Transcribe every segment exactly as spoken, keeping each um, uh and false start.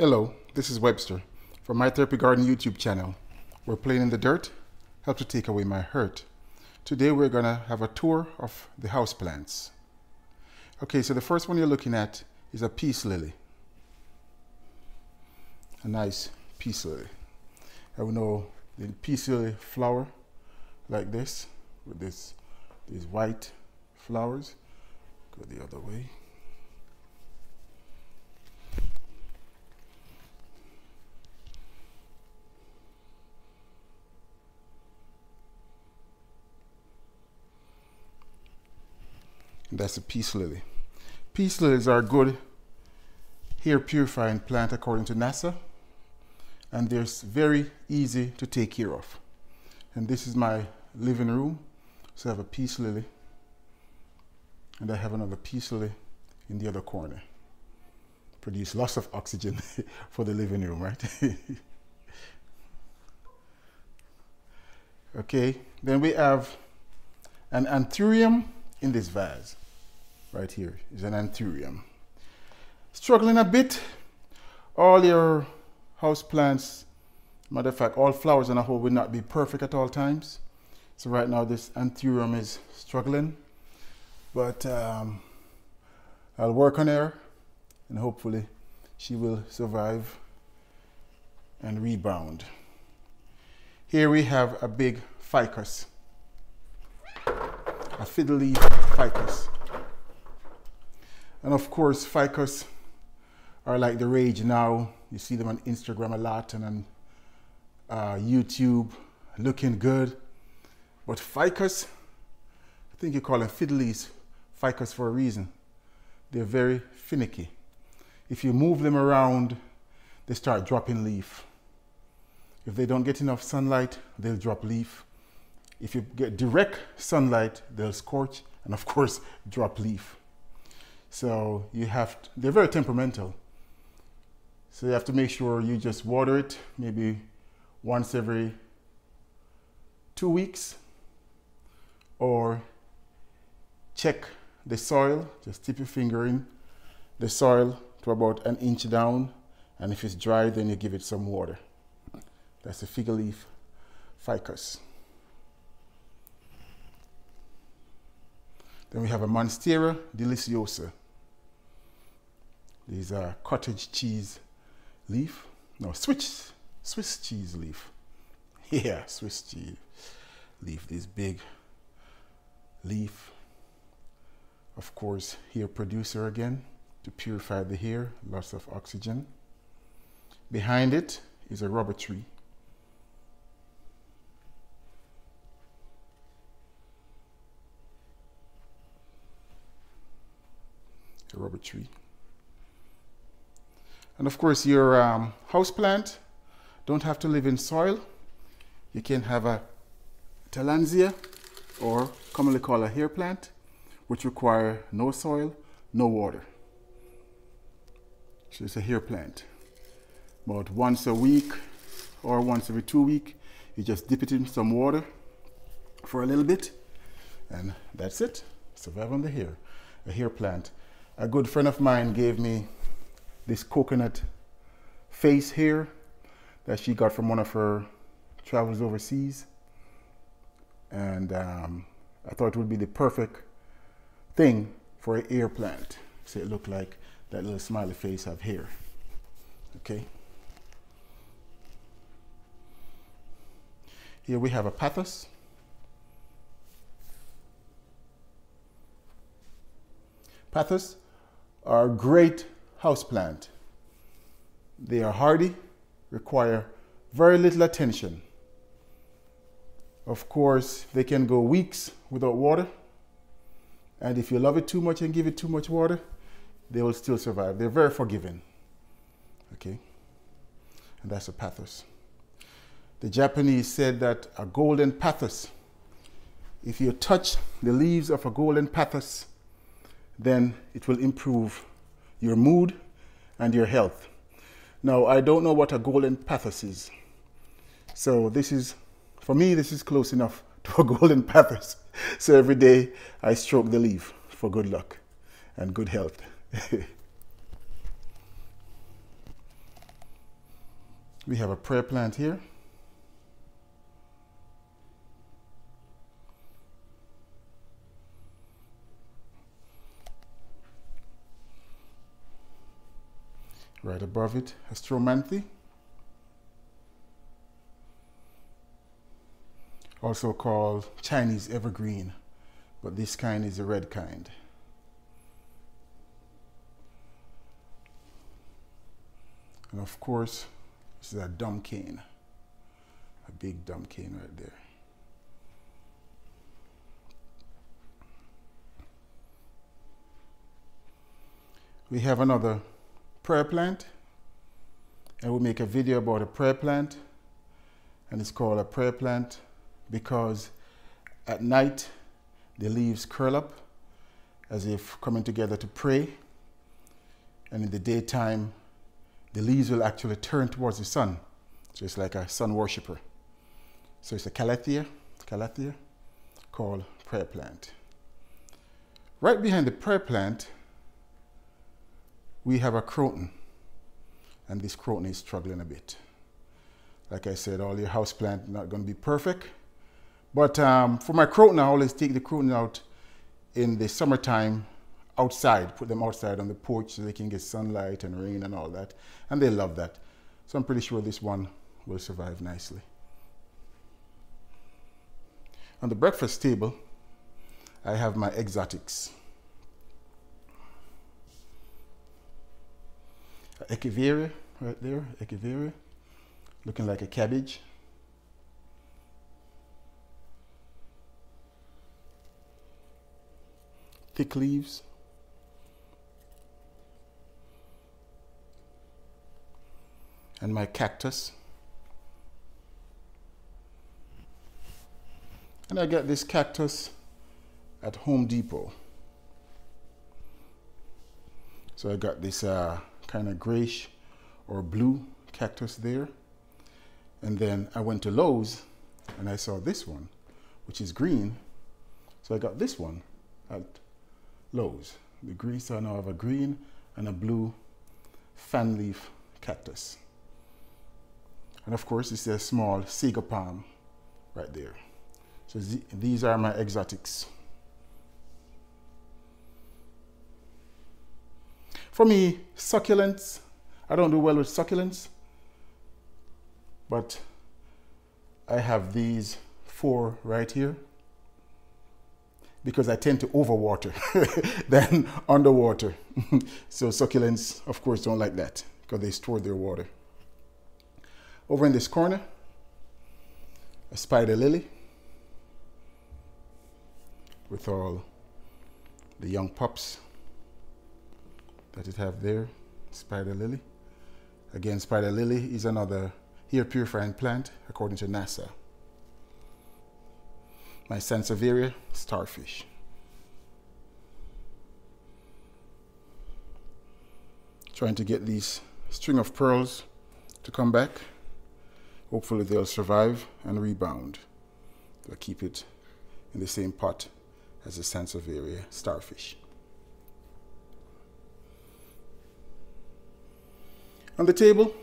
Hello, this is Webster from My Therapy Garden YouTube channel, where playing in the dirt helps to take away my hurt. Today we're gonna have a tour of the houseplants. Okay, so the first one you're looking at is a peace lily. A nice peace lily. I will know the peace lily flower like this, with this these white flowers. Go the other way. That's a peace lily. Peace lilies are a good hair purifying plant according to NASA, and they're very easy to take care of. And this is my living room, so I have a peace lily, and I have another peace lily in the other corner. Produce lots of oxygen for the living room, right? Okay, then we have an anthurium in this vase. Right here is an anthurium. Struggling a bit. All your house plants, matter of fact, all flowers on a whole will not be perfect at all times. So right now this anthurium is struggling, but um, I'll work on her and hopefully she will survive and rebound. Here we have a big ficus, a fiddle-leaf ficus. And of course, ficus are like the rage now. You see them on Instagram a lot and on uh, YouTube, looking good. But ficus, I think you call them fiddle-leaves ficus for a reason. They're very finicky. If you move them around, they start dropping leaf. If they don't get enough sunlight, they'll drop leaf. If you get direct sunlight, they'll scorch and of course drop leaf. So you have to, they're very temperamental. So you have to make sure you just water it maybe once every two weeks or check the soil. Just tip your finger in the soil to about an inch down. And if it's dry, then you give it some water. That's the fiddle-leaf ficus. Then we have a Monstera Deliciosa. These are cottage cheese leaf. No, Swiss, Swiss cheese leaf. Yeah, Swiss cheese leaf. This big leaf. Of course, hair producer again to purify the hair. Lots of oxygen. Behind it is a rubber tree. A rubber tree. And of course your um, house plant don't have to live in soil. You can have a Tillandsia, or commonly called a hair plant, which require no soil, no water. So it's a hair plant. About once a week or once every two weeks, you just dip it in some water for a little bit, and that's it. Survive on the hair. A hair plant. A good friend of mine gave me this coconut face here that she got from one of her travels overseas. And um, I thought it would be the perfect thing for an hair plant. So it looked like that little smiley face I've here. Okay. Here we have a Pothos. Pothos are a great houseplant. They are hardy, require very little attention. Of course, they can go weeks without water. And if you love it too much and give it too much water, they will still survive. They're very forgiving. Okay, and that's a Pothos. The Japanese said that a golden Pothos, if you touch the leaves of a golden Pothos, then it will improve your mood and your health. Now, I don't know what a golden Pothos is. So this is, for me, this is close enough to a golden Pothos. So every day I stroke the leaf for good luck and good health. We have a prayer plant here. Right above it, a Stromanthe, also called Chinese Evergreen, but this kind is a red kind. And of course, this is a dumb cane, a big dumb cane right there. We have another prayer plant, and we'll make a video about a prayer plant, and it's called a prayer plant because at night the leaves curl up as if coming together to pray, and in the daytime the leaves will actually turn towards the sun, so it's like a sun worshiper. So it's a Calathea, Calathea called prayer plant. Right behind the prayer plant we have a Croton, and this Croton is struggling a bit. Like I said, all your houseplants are not going to be perfect, but um, for my Croton I always take the Croton out in the summertime outside, put them outside on the porch so they can get sunlight and rain and all that, and they love that. So I'm pretty sure this one will survive nicely. On the breakfast table I have my exotics. Echeveria right there, Echeveria, looking like a cabbage. Thick leaves. And my cactus. And I got this cactus at Home Depot. So I got this uh, kind of grayish or blue cactus there. And then I went to Lowe's and I saw this one, which is green. So I got this one at Lowe's. The green, so I now have a green and a blue fan leaf cactus. And of course, it's a small Sago Palm right there. So these are my exotics. For me, succulents, I don't do well with succulents, but I have these four right here because I tend to overwater than underwater. So succulents, of course, don't like that because they store their water. Over in this corner, a spider lily with all the young pups that it have there, spider lily. Again, spider lily is another air purifying plant according to NASA. My Sansevieria, starfish. Trying to get these string of pearls to come back. Hopefully they'll survive and rebound. They'll keep it in the same pot as the Sansevieria starfish. On the table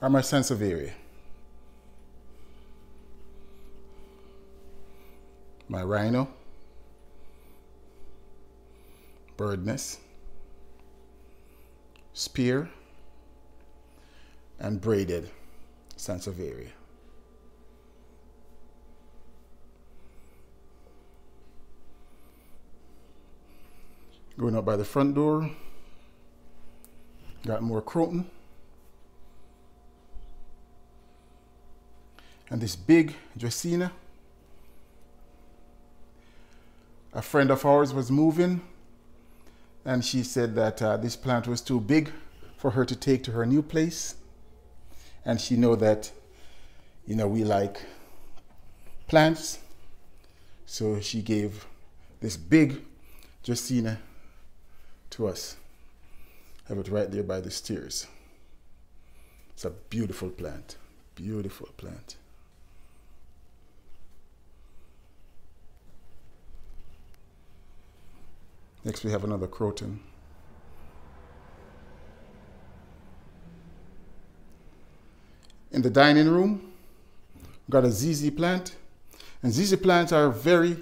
are my Sansevieria, my Rhino, bird nest, spear, and braided Sansevieria. Going up by the front door, got more Croton. And this big Dracaena. A friend of ours was moving and she said that uh, this plant was too big for her to take to her new place. And she know that, you know, we like plants. So she gave this big Dracaena to us. Have it right there by the stairs. It's a beautiful plant, beautiful plant. Next we have another Croton. In the dining room, we've got a Zee Zee plant. And Zee Zee plants are very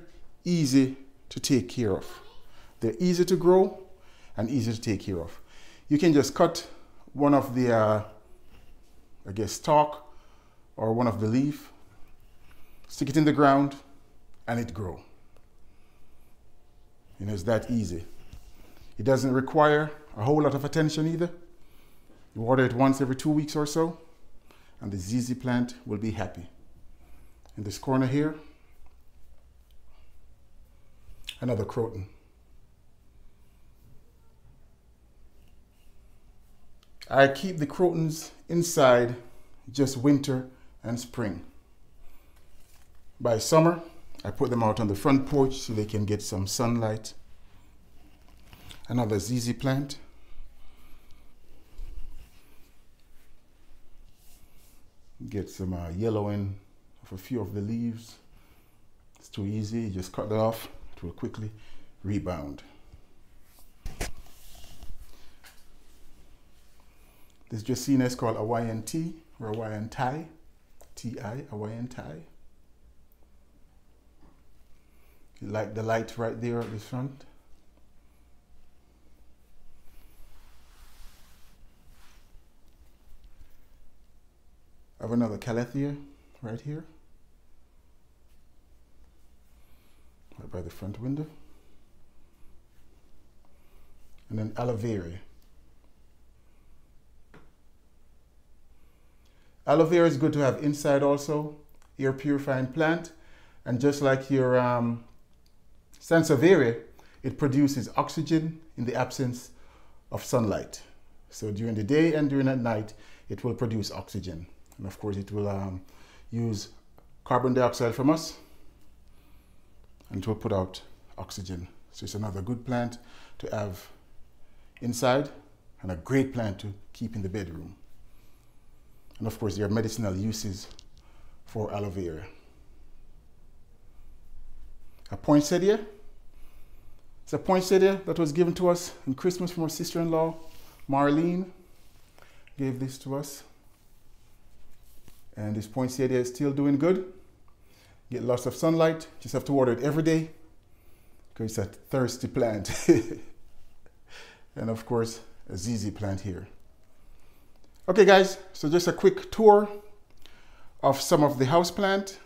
easy to take care of. They're easy to grow and easy to take care of. You can just cut one of the, uh, I guess, stalk or one of the leaf, stick it in the ground, and it grow. You know, it's that easy. It doesn't require a whole lot of attention either. You water it once every two weeks or so, and the Zee Zee plant will be happy. In this corner here, another Croton. I keep the Crotons inside just winter and spring. By summer, I put them out on the front porch so they can get some sunlight. Another Zee Zee plant. Get some uh, yellowing of a few of the leaves. It's too easy, you just cut that off. It will quickly rebound. This Dracaena is called Hawaiian Ti, or Hawaiian Ti, T I, Hawaiian Ti. You like the light right there at the front. I have another Calathea right here, right by the front window. And then Aloe Vera. Aloe vera is good to have inside also, air purifying plant. And just like your um, Sansevieria, it produces oxygen in the absence of sunlight. So during the day and during at night, it will produce oxygen. And of course it will um, use carbon dioxide from us and it will put out oxygen. So it's another good plant to have inside and a great plant to keep in the bedroom. And of course, there are medicinal uses for aloe vera. A poinsettia. It's a poinsettia that was given to us in Christmas from our sister-in-law, Marlene, gave this to us. And this poinsettia is still doing good. Get lots of sunlight. Just have to water it every day because it's a thirsty plant. And of course, a Zee Zee plant here. Okay guys, so just a quick tour of some of the houseplant.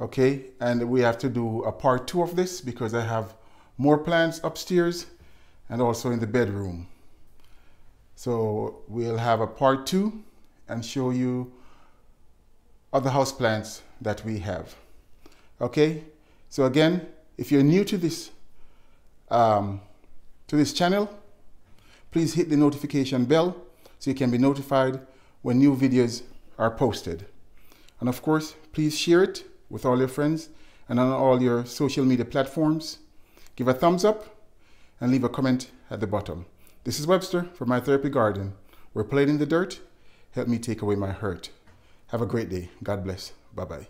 Okay, and we have to do a part two of this because I have more plants upstairs and also in the bedroom. So we'll have a part two and show you other houseplants that we have. Okay, so again, if you're new to this, um, to this channel, please hit the notification bell so you can be notified when new videos are posted. And of course, please share it with all your friends and on all your social media platforms. Give a thumbs up and leave a comment at the bottom. This is Webster from My Therapy Garden. We're playing in the dirt. Help me take away my hurt. Have a great day. God bless. Bye-bye.